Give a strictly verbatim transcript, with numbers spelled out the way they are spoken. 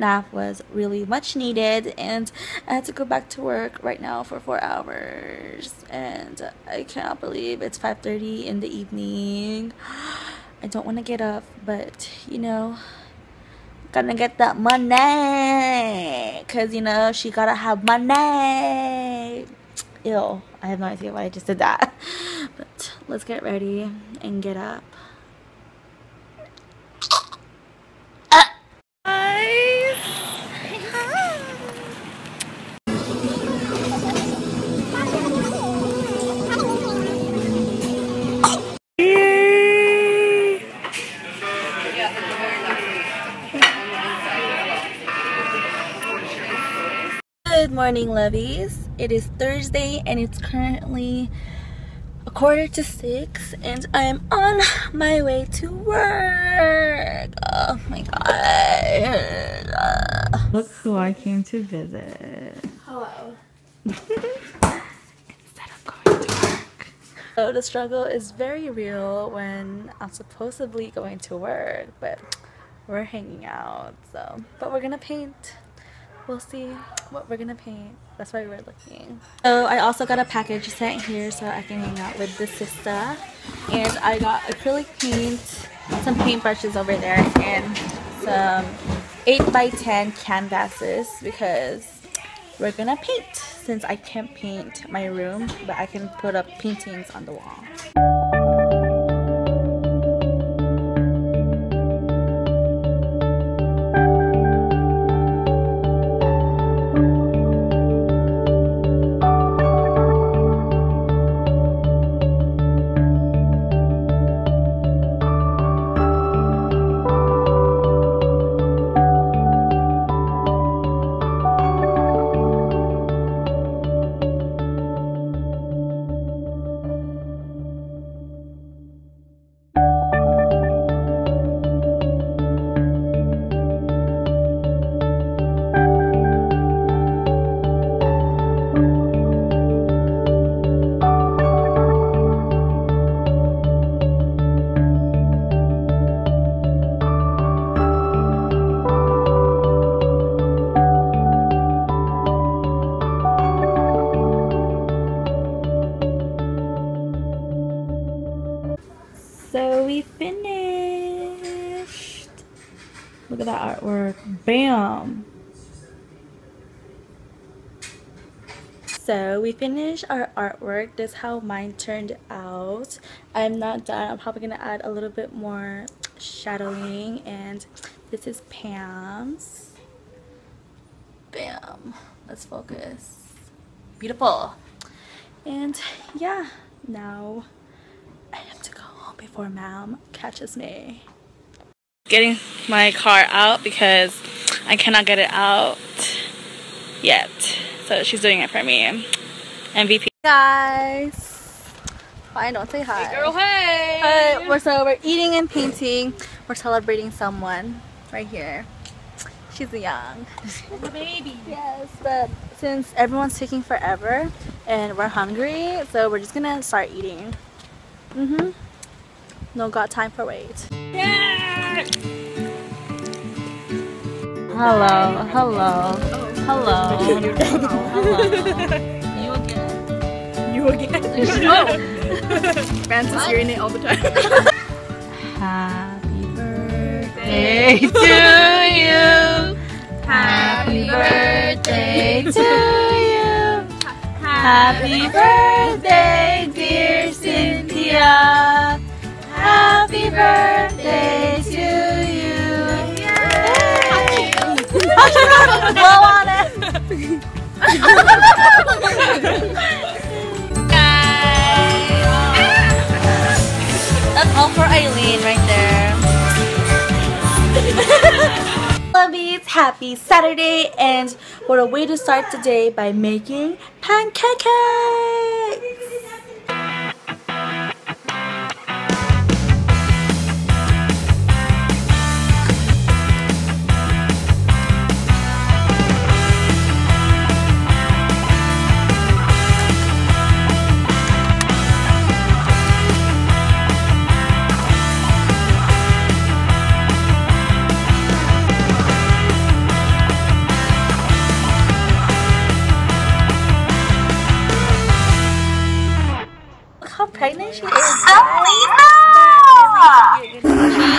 that nap was really much needed, and I had to go back to work right now for four hours, and I cannot believe it's five thirty in the evening. I don't want to get up, but you know, gonna get that money, cause you know she gotta have money. Ew, I have no idea why I just did that. But let's get ready and get up. Good morning, lovies. It is Thursday and it's currently a quarter to six, and I am on my way to work. Oh my god. Look who I came to visit. Hello. Instead of going to work. So the struggle is very real when I'm supposedly going to work, but we're hanging out, so. But we're gonna paint. We'll see what we're gonna paint. That's why we're looking. So I also got a package sent here so I can hang out with the sister. And I got acrylic paint, some paintbrushes over there, and some eight by ten canvases because we're gonna paint since I can't paint my room, but I can put up paintings on the wall. So we finished. Look at that artwork. Bam! So we finished our artwork. This is how mine turned out. I'm not done. I'm probably gonna add a little bit more shadowing, and this is Pam's. Bam! Let's focus. Beautiful. And yeah, now I have to go home before mom catches me. Getting my car out because I cannot get it out yet. So she's doing it for me. M V P. Guys. Fine, don't say hi. Hey girl, hey! But we're, so we're eating and painting. We're celebrating someone right here. She's young. The baby. Yes, but since everyone's taking forever and we're hungry, so we're just gonna start eating. Mm-hmm. No got time for wait. Yeah! Hello, hello, oh, hello. Hello, hello. You again. You again? Oh. Francis, you're in it all the time. Happy birthday to you. Happy birthday to you. Happy birthday, dear Cynthia. Happy birthday to you! Yay! I should have blow on it! Guys! That's all for Eileen right there. Lovies, happy Saturday, and what a way to start the day by making pancakes! pregnant she is. Oh, no!